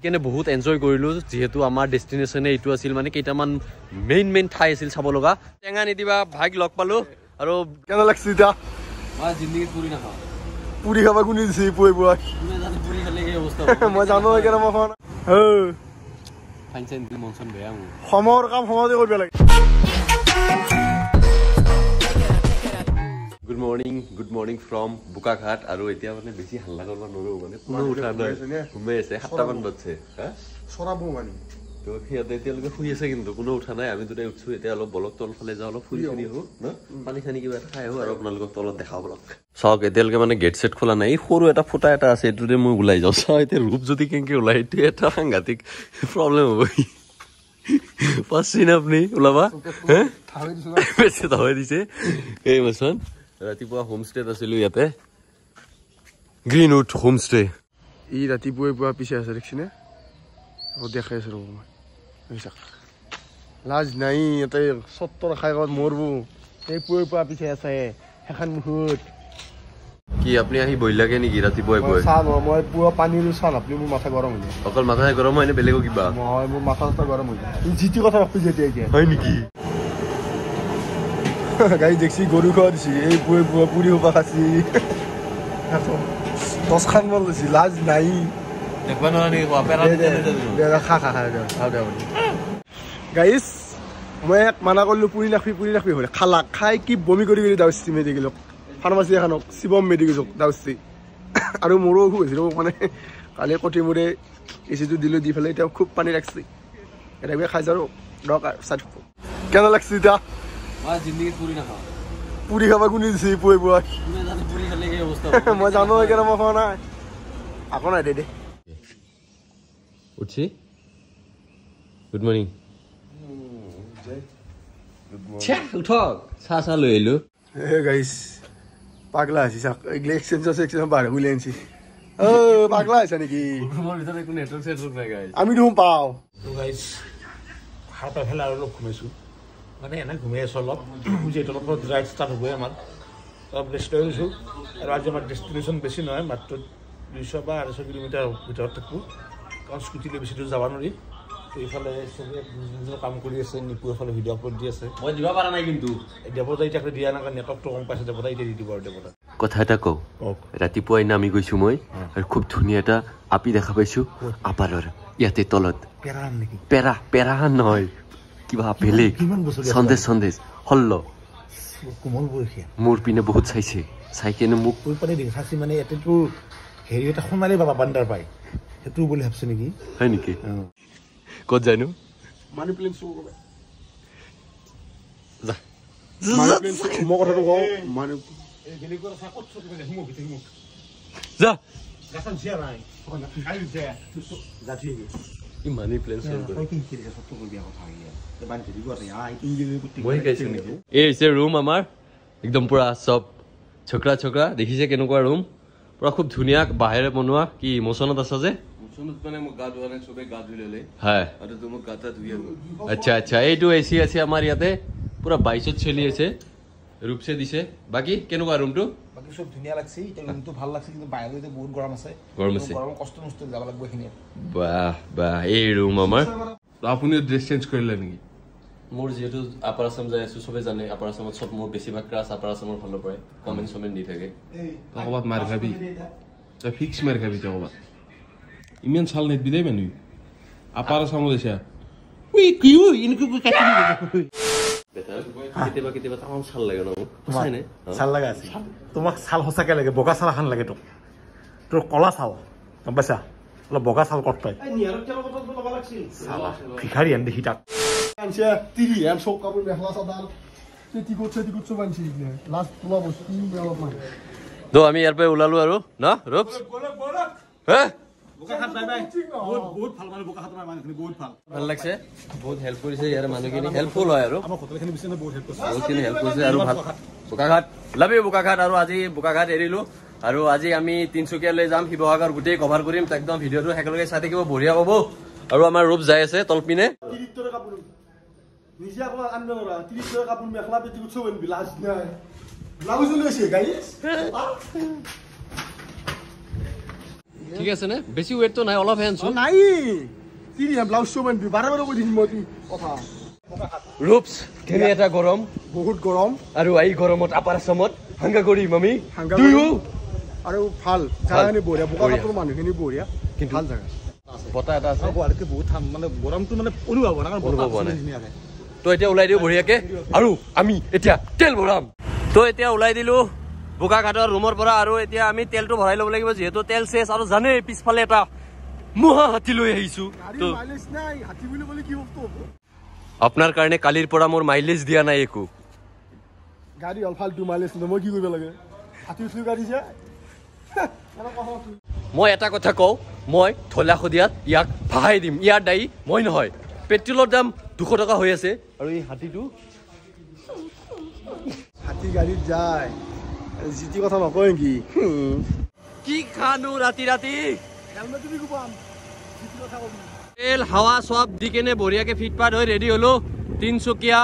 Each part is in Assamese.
এখানে বহুত এনজয় কৰিলো যেহেতু আমাৰ ডেস্টিনেশন এটো আছিল মানে কেইটামান মেইন ঠাই আছিল চাবলগা টেঙা নিদিবা ভাগ লগ পালো আৰু কেনে লাগছিতা মা জিন্দেগী পুৰি না খাও পুৰি খাবা গুনি দিছি পই পই তুমি জানি পুৰি খালে কি অৱস্থা মই জানো একেৰা মখন ও ফাইনছেন দি মনছন বেয়া সমর কাম সমাজে কৰিব লাগে good morning from Bukakhat aru etia mane beshi halla korba noro mane pura utha na gume ase 7 ban bajche ha sorabu mani to khia de etia loge phui ase kintu kono utha nai ami dutai utchu etia alo bolok tol phale ja alo phui khini ho na pani khani kiba khai ho aru apnalok tolot dekha bolok sok etia loge mane gate set khola nai horu eta phota eta ase etu de moi ulai jao sa etia roop jodi kenke ulai etu eta angatik problem hobo passin apni ulaba ha thawe dise beshi thawe dise ei masan Ratipua homestay asilu yate Greenwood homestay I ratipua pua piche ase dekhine o dekhe ase robo hoisa laj nai ate 70 khaigot morbu ei pua piche ase ekhan muhut ki apni ahi boil lage ni ratipua pua sa no moi pua pani ru san apni mu matha gorom hoye okol matha gorom hoye ne belego kiba moi mu matha ta gorom hoye jiti kotha rakhi jeti age hoy niki guys देखसी गोरु को दिसि ए पुरी होबा खासि दस खान बोलसि लाज নাই দেখবা নানি অপেরা দেয়া খা गाइस মই মানা করলু পুরি লাখি হলে খালা খাই কি বমি করি দাওছি মে দেখিলো ফার্মেসি এখানক শিবম মেডিকেল দাওছি আর মোরও হইছিল মানে কালে কোটি মোরে এসিটো দিলো দি ফেলে এটা খুব পানি রাখছি এটা বে খাই যাও ডকার সাইড কেন লাগছি এটা মা জিন্দেগী পুরি না খাও পুরি খাবা গুনি দিছি পই পই তুমি জানি পুরি খালে কি অৱস্থা মই জানো একেৰা মখন নাই আকন আই দে উঠছি গুড মৰ্নিং গুড মৰ্নিং চা উঠো চা লৈ আইলো এ গাইস পাগলা আছিস এগলে এক্সচেঞ্জ বাৰ হুইলেনছি ও পাগলা আছ নেকি মোৰ ভিতৰত একো নেটৱৰ্ক চেটৱৰ্ক নাই গাইস আমি ধুম পাও তো গাইস হাতা ফেলা আৰু লক ঘুমাইছো মানে এনে ঘুমিয়ে আছো অলপ যেহেতু অলপ ড্রাইভ স্টার্ট হবই আমার অলপ রেস্ট হয়ে গেছো আর আজ আমার ডেস্টিনেশন বেশি নয় মাত্র 200 বা 250 কিলোমিটার ভিতর থাকবো কারণ স্কুটিলে বেশি দূর যাব নোৱাৰি তো এইফালে সবে নিজৰ কাম কৰি আছে নিপু এইফালে ভিডিঅ' আপলোড দি আছে মই দিব পৰা নাই কিন্তু দেৱতা ইটাকে দিয়া না কাৰণ নেটৱৰ্কটো কম পাইছে দেৱতা ইটা দি দিব আৰু দেৱতা কথা এটা কও ৰাতিপুৱাই নামি গৈছো মই আৰু খুব ধুনীয়া এটা আপি দেখা পাইছো আপাৰৰ ইয়াতে তলত পেৰা নেকি পেৰা নহয় কিবা পেলে সন্দেশ হল্ল কোমল বৰখিয়া মোৰ পিনে বহুত চাইছে চাইকেনে মুখ কৈ পানী দেখাছি মানে এতেটো হেৰি এটা সোনালী বাবা বান্দাৰ পায় হেতু বুলি ভাবছ নেকি হয় নেকি ক'ত জানো মানি প্লেন চো কৰবা যা মানি প্লেন চো মই কথাটো কওঁ মানি এই গলি কৰা সাকত চো তুমি দেখো ভিতৰি মুখ যা গাছন জিৰাই কোন গালি দে যা জিৰি ই মানি প্লেন চো কৰ কি কি ৰে সব কৰি দিয়া কথা रूम आमार एकदम पूरा सब छोकरा छोकरा देखिसे केनेकुआ रूम पूरा खूब धुनिया बाहर बनवा कि इमोशनत आसा जे इमोशनत माने मो गा धुआने सबे गा धुइलेले हाय अरे तुम गाता धुइया अच्छा अच्छा एटू एसी আছে আমার ইয়াতে পুরা 22 চলি আছে রূপসে দিছে বাকি কেনেকুआ रूम टू বাকি সব ধুনিয়া লাগছে এটা কিন্তু ভাল লাগছে কিন্তু বাইরে তো বহুত গরম আছে গরম কষ্ট নষ্ট যাব লাগবে এখানে বাহ বাহ এই রুম আমার আপনি ড্রেস চেঞ্জ কইলা নাকি मोर जेतु अपर असम जाय सु सबे जाने अपर असम सब मोर बेसिबा क्रास अपर असम फलो परे कमेंट दी थाके तोबात मार खाबी त फिक्स मार खाबी तोबात इमेन साल नेट बिदै मेनु अपर असम देशा वी क्यू इनको काटि दे बेटा केतेबा तमाम साल लागे न बुझाय ने साल लागा आसी तोमाक साल होसाके लागे बोका साल खान लागे तो कला साल बसा ल बोका साल कटपाय ए नियर केलो कत बोला लागसी साला भिखारी हम देखि ता Tiri, I'm so covered with Lasadar. Titi got so much. Last love was in the middle of mine. Do I mean, I'll pay Ulalu? No, Rob? Huh? Good Palma book out of my mind. Good Palma. Alexa, both helpful is here. I'm helpful. I don't know. Bukakat, love you, Bukakat, Arazi, Bukakat, Erilu. Aru Azi, I mean, Tinsuke, Lazam, Hiboga, would take over Gurim, take down video to Hector Satiko, Buriabo, Arama Rob Zayas, Tolpine. निजा को आंदो र 30 टका पुन मेखला बेटिको छवन बिलास नै ब्लाउज लैसे गाइस ঠিক আছে না বেশি ওয়েট তো নাই অল অফ হ্যান্ডস নাই তিনি ব্লাউজ শোবেন বারবার কই দিন মতি কথা রূপস কেনে এটা গরম বহুত গরম আর এই গরমত আপার সমত হাঙ্গা করি মমি হাঙ্গা টু আর ফাল জানি বড়িয়া বকাপুর মানুখিনি বড়িয়া কিন্তু ফাল জায়গা আছে বতা এটা আছে গোয়ারকে বহুত থাম মানে গরম তো মানে অনুভব না কারণ অনুভব না তো এটা উলাই দিও বড়িয়াকে আর আমি এটা তেল ভরাম তো এটা উলাই দিলু বোকাঘাটৰ রুমৰ পৰা আৰু এতিয়া আমি তেলটো ভৰাই লব লাগিব যেহেতু তেল শেষ আৰু জানে পিছফালে এটা মোহা হাতি লৈ আহিছো তো মাইলেজ নাই হাতি বুলি বলি কি হতো আপোনাৰ কাৰণে কালিৰ পৰা মোৰ মাইলেজ দিয়া নাই একো গাড়ী অলফাল টু মাইলেজ নম কি কৰিব লাগে হাতি উঠি গাড়ী যায় মই এটা কথা কও মই ঠলা খদিয়াত ইয়াক ভাই দিম ইয়া দাই মই নহয় পেট্রোলৰ দাম 200 টাকা হৈ আছে আৰু এই হাতিটো হাতি গাড়ী যায় জিতি কথা নকয় কি কি খানো রাতি রাতি কালমে তুমি গুপাম জিতি কথা কই তেল হাওয়া সব দিকেনে বড়িয়াকে ফিটপাট হই রেডি হলো তিনসুকিয়া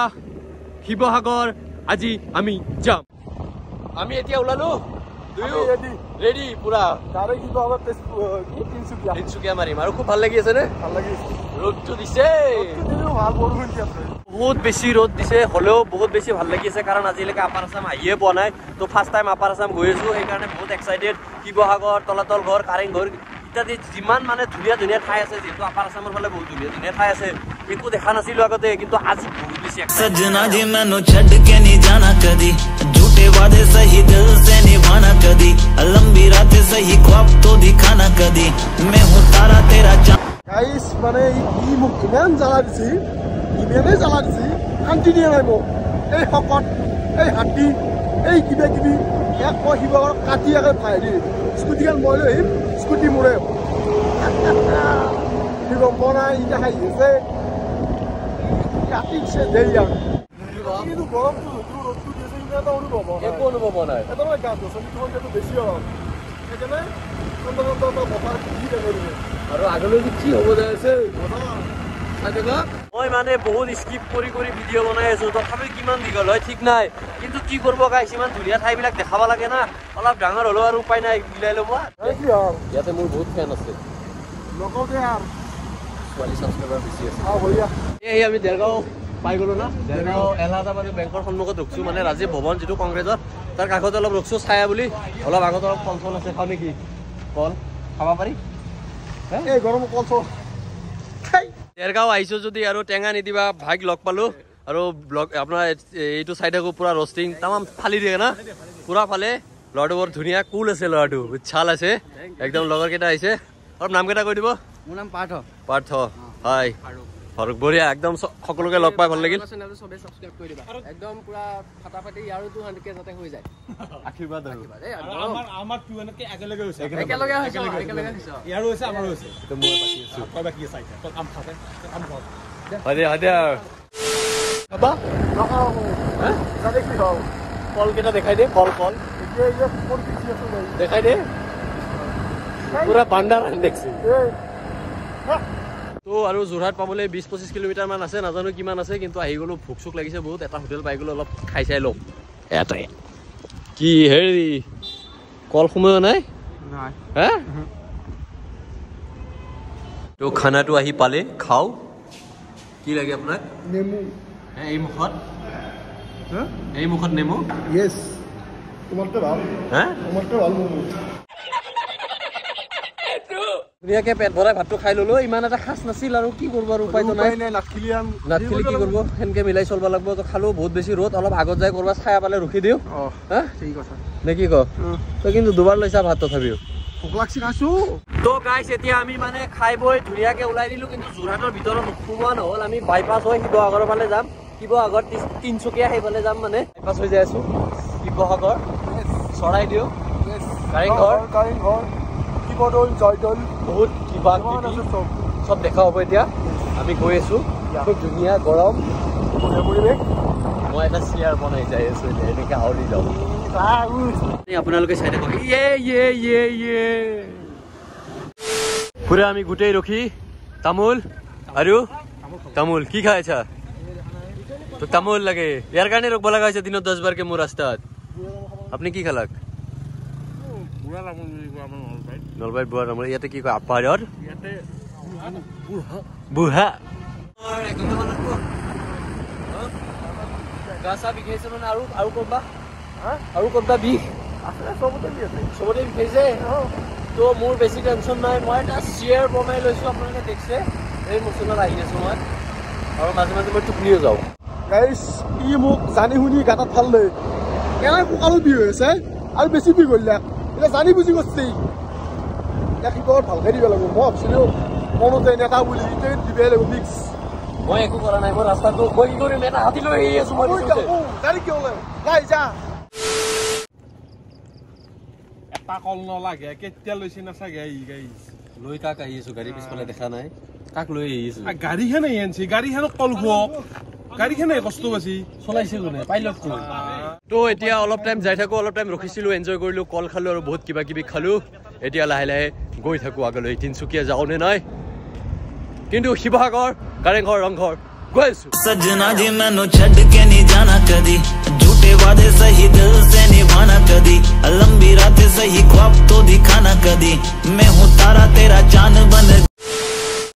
শিবসাগর আজি আমি যাম আমি এতিয়া উলালো দুইও রেডি রেডি পুরা তারে শিবসাগর তিনসুকিয়া তিনসুকিয়া মারিম আর খুব ভাল লাগি আছে রে ভাল লাগি রোদ তো দিছে রোদ তো দিলো ভাল বড় কি আছে বহুত বেশি রোদ দিছে হলেও বহুত বেশি ভাল লাগিছে কারণ আজিলেকে আপার আসাম আইয়ে পোৱা নাই তো ফার্স্ট টাইম আপার আসাম গৈ আছো এই কারণে বহুত এক্সাইটেড শিবসাগর তলাতল ঘর কারেং ঘর ইত্যাদি যিমান মানে ধুনিয়া ধুনিয়া ঠাই আছে যেহেতু আপার আসামৰ ফালে বহুত ধুনিয়া ধুনিয়া ঠাই আছে একো দেখা নাছিলো আগতে কিন্তু আজি বহুত বেশি সজনা জি মানো ছড কে নি জানা কদি ঝুটে वादे सही दिल से निभाना कदी लंबी रातें सही ख्वाब तो दिखाना कदी मैं हूं तारा तेरा गाइस মানে কি মুকমান জানা দিছি ইমেনে জানা দিছি কন্টিনিউ হইব এই হকত এই হাতি এই কিবা কিবি এক কহিবগৰ কাটি আগে ফাইলি স্কুটি গাল মই লৈ স্কুটি মুৰে কিবা বনা ইটা হাইছে কাটি সে দেইয়া কিন্তু গরম তো রোদ তো দেই না তো অনুভব হয় এক অনুভব নাই এটা মানে গাছ সমিতি হতে তো বেশি হয় এখানে কত কত ব্যাপার কি দেবে আর আগলে কি হবে যাচ্ছে মই মানে বহুত স্কিপ কৰি কৰি ভিডিও বনাই আছো তথাপি কিমান দিগল হয় ঠিক নাই কিন্তু কি করব গাইস ইমান ধুনিয়া ঠাই বিলাক দেখাব লাগে না অলপ ডাঙৰ হলো আৰু উপায় নাই মিলাই লব ইয়াতে মোৰ বহুত ফ্যান আছে লোকও দে আর 40 সাবস্ক্রাইবার বেছি আছে আ বঢ়িয়া এই আমি দেৰগাঁও পাই গলো না দেৰগাঁও এলাটা মানে বেংকৰ সন্মুখত ৰখছো মানে ৰাজীৱ ভৱন যেটো কংগ্ৰেছৰ তাৰ কাগজ অলপ ৰখছো ছায়া বুলি অলপ আগত অলপ কলচল আছে খাও নেকি কল খাব পাৰি এই গৰম কলচল দেৰগাঁও আইছো যদি আৰু টেঙা নিদিবা ভাগ লগ পালো আৰু ব্লগ আপোনাৰ এইটো সাইডে পুৰা রোস্টিং तमाम ফালি দিয়ে না পুৰা ফালে লড বৰ ধুনিয়া কুল আছে লডু ছাল আছে একদম লগৰ কেটা আইছে আৰু নাম কেটা কৈ দিব মোৰ নাম পাৰ্থ পাৰ্থ হাই ফাৰুক বৰিয়া একদম সকলোকে লগ পাই ভাল লাগিল চেনেলটো সবে সাবস্ক্রাইব কৰি দিবা একদম পুৰা ফাটাফাটি ইয়াৰো 200k যাতে হৈ যায় আশীর্বাদ আৰু আমাৰ 200k একেলগে হৈছে একেলগে হৈছে ইয়াৰো হৈছে আমাৰো হৈছে তো মই বাকি আছো কয় বাকি আছে তো কাম থাকে কাম কৰ হদে বাবা নকও হ্যাঁ যাতে কি দাও কল কেটা দেখাই দে কল এই ফোন পিছি আছে দেখাই দে পুরা ভান্ডার দেখছি তো আৰু জোৰহাট পাবলে 20-25 কিলোমিটাৰ মান আছে নাজানো কিমান আছে কিন্তু আহি গলো ভুক চুক লাগিছে বহুত এটা হোটেল পাই গলো অলপ খাই চাই লও এটাই কি হেৰি কল সময় নাই হ্যাঁ তো খানাটো আহি পালে খাও কি লাগে আপোনাক নেমু হ্যাঁ এই মুখত নেমু ইয়েস তোমাৰটো ভাল হ্যাঁ তোমাৰটো ভাল নেমু ধুনিয়াকে পেট ভরাই ভাতটো খাই ললো ইমান এটা খাস নাছিল আৰু কি করব আৰু উপায় নাই নাটখিলি কি করব হেনকে মিলাই চলবা লাগব তো খালো বহুত বেছি রোদ অলপ আগত যাই করবা ছায়া পালে রুখি দিও হ্যাঁ ঠিক কথা নেকি ক তো কিন্তু দুবার লৈছা ভাত তথাপিও ভোক লাগছি খাইছো তো গাইস এতিয়া আমি মানে খাই বই ধুনিয়াকে উলাই দিলো কিন্তু জোৰহাটৰ ভিতৰত নুখুমা নহল আমি বাইপাস হৈ শিৱসাগৰ ফালে যাম শিৱসাগৰ তিনচুকীয়া সেইফালে যাম মানে বাইপাস হৈ যাই আছো শিৱসাগৰ চড়াই দিও কাৰেং ঘৰ বড়ল জয়দল বহুত কিবা সব দেখা হ'ব এতিয়া আমি গৈ আছো খুব ধুনিয়া গৰম মনে পৰিবে মই এটা শেয়ার বনাই যাই আছো এনেকে আউলি যাও আপোনালোকে চাইতে কই ইয়ে পুৰা আমি গুটেই ৰখি তামুল আৰু তামুল কি খাইছা তো তামুল লাগে ইয়াৰ কাৰণে ৰখব লগা হৈছে দিনত 10 বাৰকে মোৰ ৰাস্তাত আপুনি কি খালাক পুৰা লামুল বুলি কোৱা আমাৰ অলৰাইট নলবাৰীত বুঢ়া নামৰ ইয়াতে কি কয় আপাৰৰ ইয়াতে বুঢ়া বুঢ়া আর একদম না কো গাছা বিখাইছে না আৰু আৰু কোনবা হ্যাঁ আৰু কোনবা বি আছে সবতে বি আছে সবতে বিখাইছে তো মোৰ বেছি টেনশন নাই মই এটা শেয়ার বমাই লৈছো আপোনালোকে দেখছে এই মুছলৰ আহি আছে মই আৰু মাজে মাজে মই টুকনিও যাও গাইস ই মোক জানি হুনি গাটা ফাললে কেনে কোকালো বি হৈছে আৰু বেছি বি গল্লা এটা জানি বুজি গছে কি বৰ ভালকৈ দিব লাগিব মই অপচনো মনতে নেতা বুলি ইতে দিবে লাগিব মিক্স মই একো কৰা নাই মই ৰাস্তাটো মই কি কৰিম এটা হাতি লৈ আহি আছো মই গাড়ী কিয় লাগে গাই যা এটা কল ন লাগে কেতিয়া লৈছি না চাগে ই গাইছ লৈ কাক আহি আছো গাড়ী পিছফালে দেখা নাই কাক লৈ আহি আছো গাড়ী হেনে আনছি গাড়ী হেনক কল গো গাড়ী হেনে কষ্ট বাছি চলাইছিল নে পাইলট কো তো এতিয়া অলপ টাইম যাই থাকো অলপ টাইম ৰখিছিলো এনজয় কৰিলো কল খালো আৰু বহুত কিবা কিবি খালো এতিয়া লাহে লাহে গৈ থাকো আগলৈ তিনচুকীয়া যাও নে নাই কিন্তু শিৱসাগৰ কাৰেংঘৰ ৰংঘৰ গৈ আছো সজনা জি মানো ছড কে নি জানা কদি झूठे वादे सही दिल से निभाना कदी लंबी रातें सही ख्वाब तो दिखाना कदी मैं हूं तारा तेरा चांद बन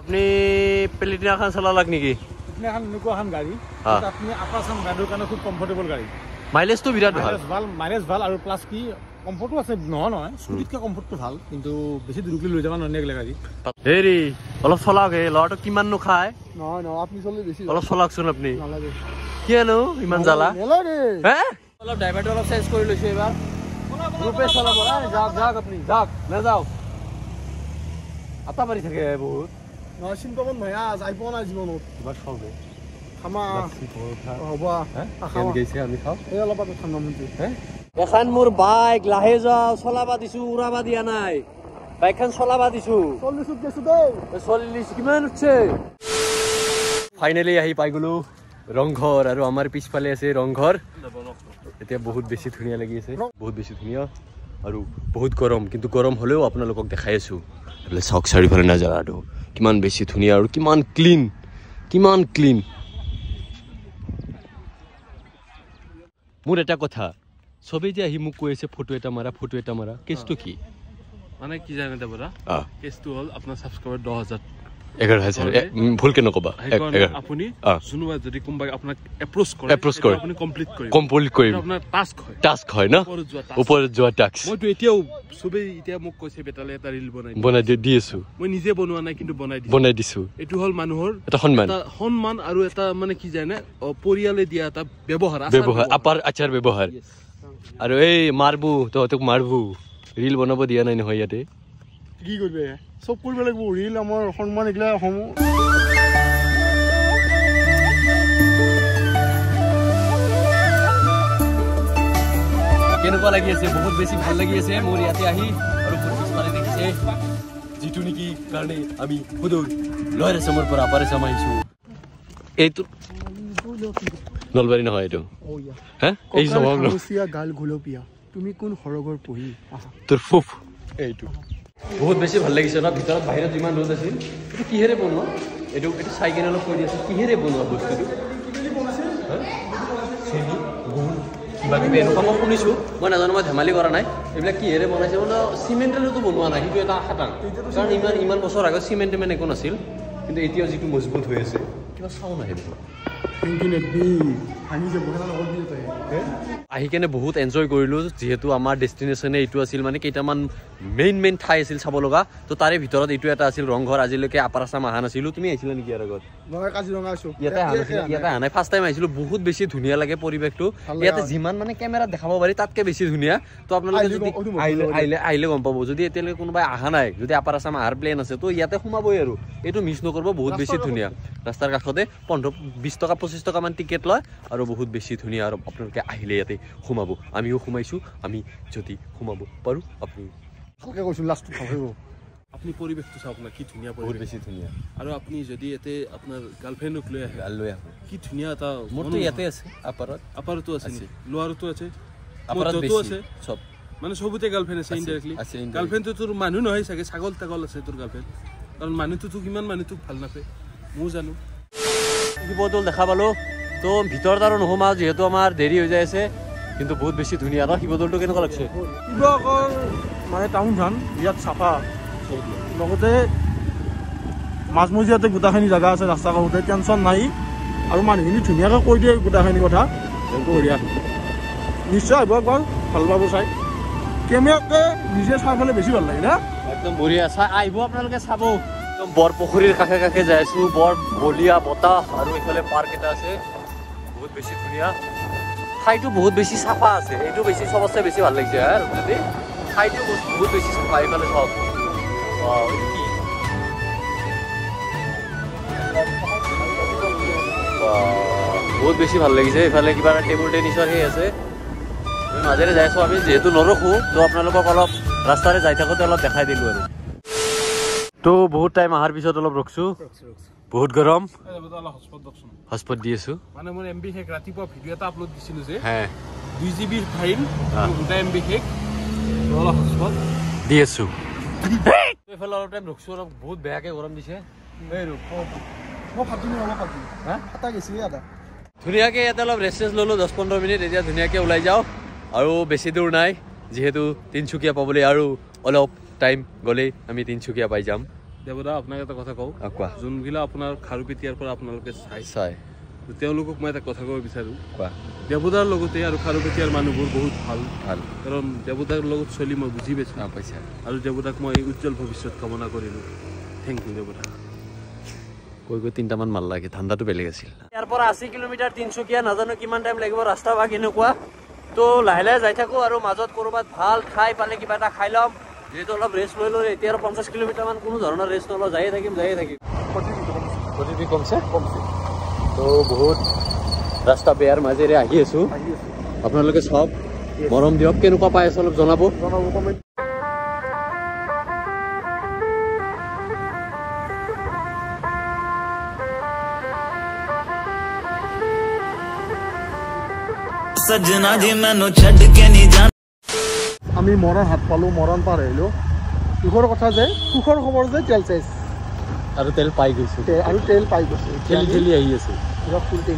अपनी प्लेटिना खान चला लग नेकी इतना हम नुको हम गाड़ी अपनी आकाशम गाडो कानो खूब कंफर्टेबल गाड़ी माइलेज तो विराट ভাল माइलेज ভাল और प्लस की কমফৰ্টো আছে নহয় নহয় স্কুটিতকে কমফৰ্টো ভাল কিন্তু বেছি দূৰক লৈ যাব নহয় নেগলা গাড়ী হেৰি অলপ চলাওগে লটো কিমান নো খায় নহয় নহয় আপুনি চলি বেছি অলপ চলাকচোন আপুনি নালাগে কিয়নো ইমান জালা নালাগে হে অলপ ড্ৰাইভাৰটো অলপ চেঞ্জ কৰি লৈছো এবাৰ ৰূপে চলাব যাওক যাওক আপুনি যাওক না যাওক আটা মাৰি থাকে বহুত নহয় চিন্তা কৰিব নহয় আজ আইব না জীৱনত বাট খাওগে খামা হ'ব খান গৈছে আমি খাও এই অলপ আগত খাম মনটো হে এখন মোর বাইক লাহে যাও চলাবা দিছো উড়াবা দিয়া নাই বাইকখান চলাবা দিছো 40 উঠ গেছো দে 40 কিমান উঠছে ফাইনালি আহি পাই গলো ৰংঘৰ আৰু আমাৰ পিছফালে আছে ৰংঘৰ এতিয়া বহুত বেছি ধুনিয়া লাগি আছে বহুত বেছি ধুনিয়া আৰু বহুত গৰম কিন্তু গৰম হলেও আপোনালোকক দেখাই আছো বলে শক সারি ফলে নজাৰাটো কিমান বেছি ধুনিয়া আৰু কিমান ক্লিন মোৰ এটা কথা সবই যে আহি মোক কৈ আছে ফটো এটা মারা কেছটো কি মানে কি জানে দে বড়া কেছটো হল আপনার সাবস্ক্রাইবার 10000 11000 ভুল কেন কবা আপনি শুনুয়া যদি কোম্বাই আপনাক অ্যাপ্রোচ করে আপনি কমপ্লিট কই আপনার টাস্ক হয় না উপরে যাওয়া টাস্ক মই তো এতিয়াও সবই এতিয়া মোক কৈছে বেটালে এটা রিল বনাই দিয়েছো মই নিজে বনোৱা নাই কিন্তু বনাই দিছো এটো হল মানুহৰ এটা সম্মান আৰু এটা মানে কি জানে পৰিয়ালে দিয়া এটা ব্যৱহাৰ আচাৰ ব্যৱহাৰ আরে এই মারবু তোক মারবু রিল বনাবো দিয়া নাই নহয় ইয়াতে কি করবে সব করবে লাগবো রিল আমার সম্মান এগলা হম কেনবা লাগি আছে বহুত বেশি ভাল লাগি আছে মোর ইয়াতে আহি আর পরিবেশ পারে দেখিছে জিটু নেকি কারণে আমি হুদুর লয়রে সমর পর আপারে সামাইছো এই তো নলবাৰী নহয় এটো ওয়া হ্যাঁ এই জবাব ন কুসিয়া গাল গুলপিয়া তুমি কোন হৰগৰ পহি তোৰ ফুফ এইটো বহুত বেছি ভাল লাগিছে না ভিতৰত বাহিৰত ইমান ৰদ আছিল এটো কিহেৰে বনোৱা এটো এটো সাইকেলক কৈ দিছে কিহেৰে বনোৱা বস্তুটো কিহেৰে বনাইছে হ্যাঁ চেনি গুল কিবা কিবি এনেকুৱা মই শুনিছো মই নাজানো মই ধেমালি কৰা নাই এইবিলাক কিহেৰে বনাইছে বল সিমেন্টৰতো বনোৱা নাই কিন্তু এটা খাটাং কাৰণ ইমান বছৰ আগত সিমেন্ট মানে কোন আছিল কিন্তু এতিয়াও যিটো মজবুত হৈ আছে কিবা চাও নাই আহি কেনে বহুত এনজয় কৰিলো যেহেতু আমাৰ ডেস্টিনেশনে এইটো আছিল মানে কেইটামান মেইন ঠাই আছিল চাব লগা তো তাৰে ভিতৰত এইটো এটা আছিল ৰংঘৰ আজিলৈকে আপাৰ আছাম আহা নাছিলো তুমি আহিছিলা নেকি ইয়াৰ আগত মই কাজিৰঙা আছো ইয়াতে আহা নাই ফাৰ্ষ্ট টাইম আহিছিলো বহুত বেছি ধুনীয়া লাগে পৰিৱেশটো ইয়াতে যিমান মানে কেমেৰাত দেখাব পাৰি তাতকৈ বেছি ধুনীয়া তো আপোনালোকে যদি আহিলে গম পাব যদি এতিয়ালৈকে কোনোবাই আহা নাই যদি আপাৰ আছাম আহাৰ প্লেন আছে তো ইয়াতে সোমাবই আৰু এইটো মিছ নকৰিব বহুত বেছি ধুনীয়া ৰাস্তাৰ কাষতে 20 টকা 25 টকা মান টিকেট লয় আৰু বহুত বেছি ধুনীয়া আৰু আপোনালোকে আহিলে ইয়াতে সোমাব আমিও সোমাইছো আমি যদি সোমাব পাৰো আপুনি ভালকৈ কৈছো লাষ্টটো ভাবিব আপুনি পৰিৱেশটো চাওক না কি ধুনীয়া পৰিৱেশ বহুত বেছি ধুনীয়া আৰু আপুনি যদি ইয়াতে আপোনাৰ গার্লফ্রেন্ডক লৈ আহে লৈ আহে কি ধুনীয়া এটা মোৰটো ইয়াতে আছে আপাৰতো আছে নি লোৱাৰতো আছে আপাৰতো আছে সব মানে সবতে গার্লফ্রেন্ড আছে ইনডাইরেক্টলি গার্লফ্রেন্ড তো তোৰ মানুহ নহয় চাগে ছাগল তাগল আছে তোৰ গার্লফ্রেন্ড কাৰণ মানুহটো তোক ইমান মানুহটোক ভাল নাপায় মই জানো বদল দেখা পালো তো ভিতৰত আৰু নোহোমা যেহেতু আমাৰ দেৰি হৈ যায় আছে কিন্তু বহুত বেছি ধুনীয়া ন শিৱদৌলটো কেনেকুৱা লাগছে শিৱসাগৰ মানে টাউন খান বিরাট সাফা মাজমজিয়াতে গোটাখানি জায়গা আছে রাস্তা কাষতে টেনশন নাই আর মানুষখিনি ধুনিয়াকে কই দিয়ে গোটাখানি কথা বঢ়িয়া নিশ্চয় আহিব একবার ভাল পাব চাই কেমেৰাতে নিজে চাই ফেলে বেশি ভাল লাগে না একদম বঢ়িয়া চাই আহিব আপোনালোকে চাব একদম বৰ পুখুৰীৰ কাষে কাষে যাই আছো বৰ বলিয়া বতাহ আৰু এইফালে পাৰ্ক এটা আছে বহুত বেছি ধুনিয়া ঠাইটো বহুত বেছি চাফা আছে এইটো বেছি সবচে বেছি ভাল লাগিছে আৰু যদি ঠাইটো বহুত বেছি চাফা এইফালে চাওক বহুত বেশি ভাল লাগিছে এফালে কিবা টেবল টেনিসৰ হে আছে মাজেৰে যাইছো আমি যেহেতু নৰখো তো আপোনালোকক অলপ ৰাস্তাৰে যাই থাকোতে অলপ দেখাই দিলো আৰু তো বহুত টাইম আহাৰ পিছত অলপ ৰখছো বহুত গৰম হস্পট দি আছো মানে মোৰ এমবি হেক ৰাতিপুৱা ভিডিঅ' এটা আপলোড দিছিলো যে হ্যাঁ 2 জিবি ফাইল গোটা এমবি হেক অলপ হস্পট দি আছো এফালে অলপ টাইম ৰখছো অলপ বহুত বেয়াকে গৰম দিছে এই ৰখ ধুনীয়াকৈ ইয়াতে অলপ ৰেষ্ট ল'লো ১০-১৫ মিনিট এতিয়া ধুনীয়াকৈ ওলাই যাওঁ আৰু বেছি দূৰ নাই যিহেতু তিনিচুকীয়া পাবলৈ আৰু অলপ টাইম গ'লেই আমি তিনিচুকীয়া পাই যাম দেৱদা আপোনাক এটা কথা কওঁ যোনগিলা আপোনাৰ খাৰুপেটিয়াৰ পৰা আপোনালোকে চাই তেওঁলোকক মই এটা কথা ক'ব বিচাৰোঁ দেৱদাৰ লগতে আৰু খাৰুপেটিয়াৰ মানুহবোৰ বহুত ভাল ভাল কাৰণ দেৱদাৰ লগত চলি মই বুজি পাইছা আৰু দেৱদাক মই উজ্জ্বল ভৱিষ্যত কামনা কৰিলোঁ থেংক ইউ দেৱদা কই কই তিনটামান মাল লাগে ঠান্ডাটো বেলেগ আছিল ইয়াৰ পৰা 80 কিলোমিটাৰ তিনিচুকীয়া নাজানো কিমান টাইম লাগিব ৰাস্তা ভাগ এনেকুৱা তো লাহে লাহে যাই থাকো আৰু মাজত কৰবাত ভাল খাই পালে কিবা এটা খাই লম যেটো অলপ ৰেষ্ট লৈ লৈ এতিয়া 50 কিলোমিটাৰ মান কোনো ধৰণৰ ৰেষ্ট নলও যায়ে থাকিম প্ৰতিবি কমছে তো বহুত ৰাস্তা বেয়াৰ মাজেৰে আহি আছো আপোনালোকে সব মৰম দিওক কেনেকুৱা পাইছ অলপ জনাব কমেন্ট सजना जी मैनु छड़ के नी जान आमी मरण हाथ पालो मरण पार आइलो सुखर कथा जे सुखर खबर जे तेल चाइस आरो तेल पाइ गइसो आरो तेल पाइ गइसो तेल आइ आसे पूरा फुल तेल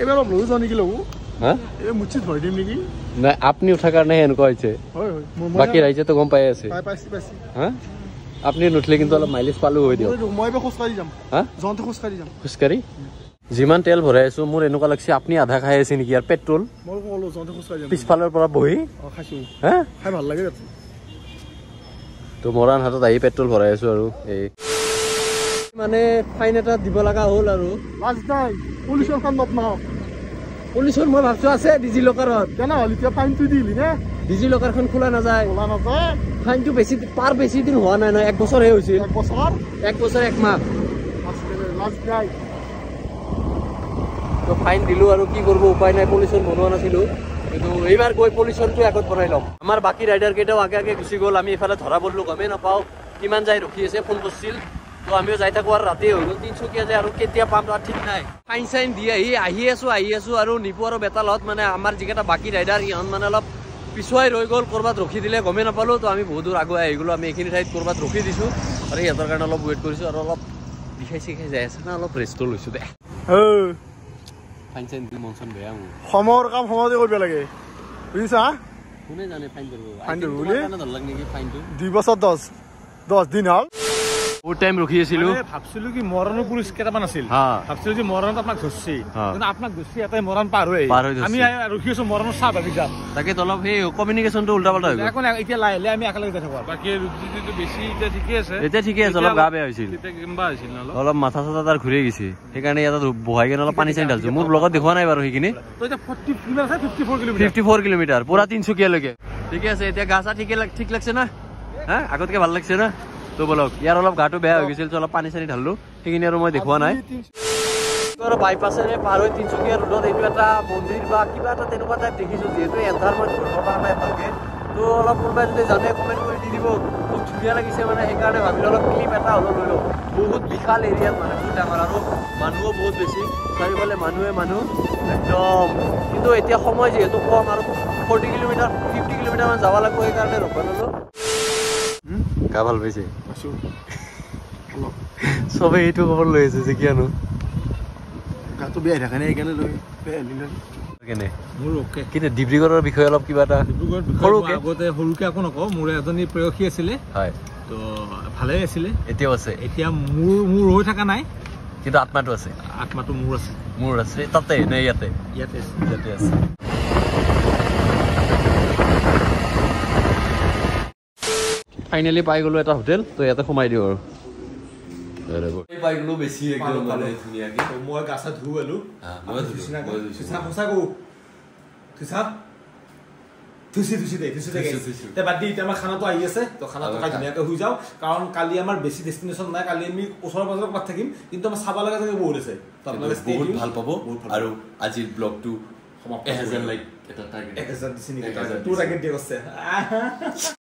एबार हम लोग जानि के लगु हां ए मुछि धर दिम नेकी ना आपनी उठा कारण हेन कय छे होय होय बाकी राइजे तो गम पाए आसे पासी हां आपनी नुठले किंतु अल माइलेज पालो होय दियो मोय बे खुसकारी जाम हां जंत खुसकारी जाम खुसकारी জিমান তেল ভৰাই আছো মোৰ এনেকুৱা লাগছে আপুনি আধা খাই আছে নেকি ইয়াৰ পেট্ৰল মই কলো জন্তে খুসকাই যাম পিছফালৰ পৰা বহি খাইছো হ্যাঁ খাই ভাল লাগে তো মৰাণ হাতত আহি পেট্ৰল ভৰাই আছো আৰু এই মানে ফাইন এটা দিব লাগা হ'ল আৰু লাজ নাই পুলিশৰ কামত নাও পুলিশৰ মই ভাবছো আছে ডিজি লকাৰত জানা হ'ল এতিয়া ফাইনটো দিলি না ডিজি লকাৰখন খোলা নাযায় ফাইনটো বেছি দিন হোৱা নাই এক বছৰ হৈ হৈছে এক বছৰ এক মাহ লাজ নাই তো ফাইন দিলো আৰু কি কৰিব উপায় নাই পলিউশন বনোৱা নাছিলো কিন্তু এইবাৰ গৈ পলিউশনটো আগত বনাই লম আমাৰ বাকি ৰাইডাৰ কেইটাও আগে গুছি গ'ল আমি এফালে ধৰা বললো গমে নাপাও কিমান যাই ৰখি আছে ফোন কৰিছিল তো আমিও যাই থাকো আৰু ৰাতি হৈ গ'ল তিনিচুকীয়া যায় আৰু কেতিয়া পাম তাৰ ঠিক নাই ফাইন চাইন দি আহি আছো আৰু নিপু আৰু বেতালত মানে আমাৰ যিকেইটা বাকি ৰাইডাৰ ইহঁত মানে অলপ পিছুৱাই ৰৈ গ'ল ক'ৰবাত ৰখি দিলে গমে নাপালো তো আমি বহুত দূৰ আগুৱাই আহি গ'লো আমি এইখিনি ঠাইত ক'ৰবাত ৰখি দিছোঁ আৰু সিহঁতৰ কাৰণে অলপ ৱেইট কৰিছোঁ আৰু অলপ বিষাই যাই আছে না অলপ ৰেষ্ট লৈছোঁ দে ফাইনছেন দি মনছন বেয়া সমর কাম সমাজে কৰিব লাগে বুজিছা কোনে জানে ফাইন দিব ফাইন দিব মানে দল লাগনি কি ফাইন দিব 2 বছৰ 10 দিন হল ও টাইম ৰখি আছিলো ভাবছিলো কি মৰাণ পুলিশ কেটামান আছিল ভাবছিলো যে মৰাণত আপোনাক ধৰছি কিন্তু আপোনাক ধৰছি এটাই মৰাণ পাৰ হৈ আমি ৰখি আছো মৰাণৰ চাপ আবি যাম তাকে তলব হে কমিউনিকেশনটো উল্টাপাল্টা হৈ গল এখন এতিয়া লাইলে আমি একেলগে যাব বাকি ৰুটিটো বেছি এতিয়া ঠিকে আছে অলপ গা বেয়া হৈছিল তেতিয়া কিম্বা হৈছিল ন অলপ মাথা সাথা তাৰ ঘূৰি গৈছে সেইকাৰণে ইয়াত বহাই গেন অলপ পানী চাই ঢালছো মোৰ ব্লগত দেখুৱা নাই বাৰু সেইখিনি তো এটা 54 কিলোমিটাৰ পুৰা তিনিচুকীয়া লৈকে ঠিকে আছে এতিয়া গাছা ঠিক লাগছে না হ্যাঁ আগতকে ভাল লাগছে না তো বলক ইয়ার অলপ গাটো বেয়া হয়ে গেছিল অলপ পানি চানি ঢাললো সেইখিনি আৰু মই দেখুৱা নাই বাইপাছেৰে পাৰ হৈ তিনিচুকীয়া ৰোডত এইটো এটা মন্দিৰ বা কিবা এটা তেনেকুৱা টাইপ দেখিছো যিহেতু এন্ধাৰ মই ধৰিব পৰা নাই ভালকে তো অলপ কোনোবাই যদি জানে কমেণ্ট কৰি দি দিব খুব ধুনীয়া লাগিছে মানে সেইকাৰণে ভাবিলো অলপ ক্লিপ এটা হ'লেও লৈ লওঁ বহুত বিশাল এৰিয়াত মানে বহুত ডাঙৰ আৰু মানুহো বহুত বেছি চাৰিওফালে মানুহ একদম কিন্তু এতিয়া সময় যিহেতু কম আৰু 40 কিলোমিটাৰ 50 কিলোমিটাৰমান যাব লাগিব সেইকাৰণে ৰখা ল'লো কা ভাল পাইছে সবে এইটো খবৰ লৈ আছে যে কিয়নো গাটো বেয়া দেখা নাই এইকাৰণে লৈ কেনে মোর ওকে কিন্তু ডিব্রিগড়ৰ বিষয়ে অলপ কিবাটা ডিব্রিগড়ৰ বিষয়ে আগতে হৰুকে আকনো ক মোৰে এজনী প্ৰেয়সী আছিল হয় তো ভালে আছিল এতিয়া আছে এতিয়া মোৰ হৈ থাকা নাই কিন্তু আত্মাটো আছে আত্মাটো মোৰ আছে তাতে নে ইয়াতে ইয়াতে আছে ফাইনালি পাই গলো এটা হোটেল তো ইয়াতে সোমাই দিও আৰু এই বাইকলো বেছি একদম মানে ধুনিয়া কি মই গাছা ধুৱালো মই ধুছিনা গাছা মোছা গো তুসা তুসি তে বাদ দি আমাৰ খানা তো আহি আছে তো খানা তো ধুনিয়াকে হৈ যাও কাৰণ কালি আমাৰ বেছি ডেস্টিনেশন নাই কালি আমি ওচৰ বাজৰ পাত থাকিম কিন্তু আমাৰ সাবা লাগা থাকে বহুত আছে তো আপোনালোকে বহুত ভাল পাবো আৰু আজিৰ ব্লগ টু সমাপ্ত হৈ গ'ল লাইক এটা টার্গেট 1000 দিছিনি 2000 টার্গেট দিয়া আছে